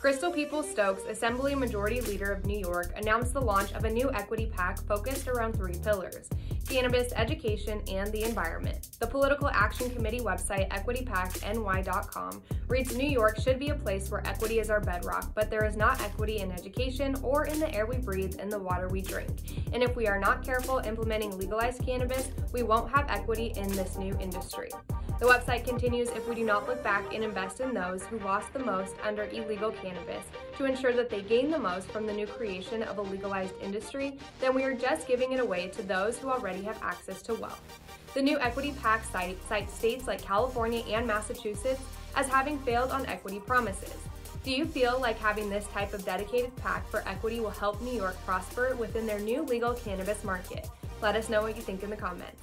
Crystal Peoples-Stokes, Assembly Majority Leader of New York, announced the launch of a new equity PAC focused around three pillars: cannabis, education, and the environment. The Political Action Committee website, EquityPACny.com, reads, "New York should be a place where equity is our bedrock, but there is not equity in education or in the air we breathe and the water we drink. And if we are not careful implementing legalized cannabis, we won't have equity in this new industry." The website continues, "If we do not look back and invest in those who lost the most under illegal cannabis to ensure that they gain the most from the new creation of a legalized industry, then we are just giving it away to those who already have access to wealth." The new Equity PAC site cites states like California and Massachusetts as having failed on equity promises. Do you feel like having this type of dedicated PAC for equity will help New York prosper within their new legal cannabis market? Let us know what you think in the comments.